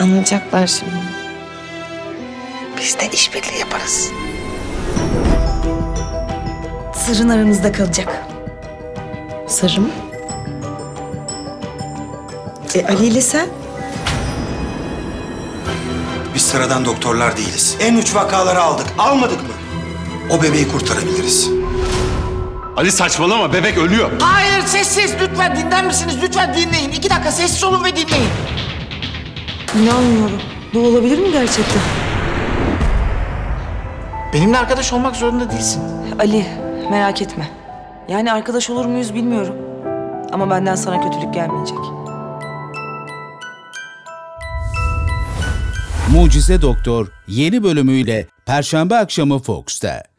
Anlayacaklar şimdi. Biz de işbirliği yaparız. Sırrın aramızda kalacak. Sırrı mı? Ali ile sen? Biz sıradan doktorlar değiliz. En uç vakaları aldık. Almadık mı? O bebeği kurtarabiliriz. Ali saçmalama, bebek ölüyor. Hayır, sessiz. Lütfen dinler misiniz? Lütfen dinleyin. 2 dakika sessiz olun ve dinleyin. İnanmıyorum. Bu olabilir mi gerçekten? Benimle arkadaş olmak zorunda değilsin. Ali, merak etme. Yani arkadaş olur muyuz bilmiyorum. Ama benden sana kötülük gelmeyecek. Mucize Doktor yeni bölümüyle Perşembe akşamı Fox'ta.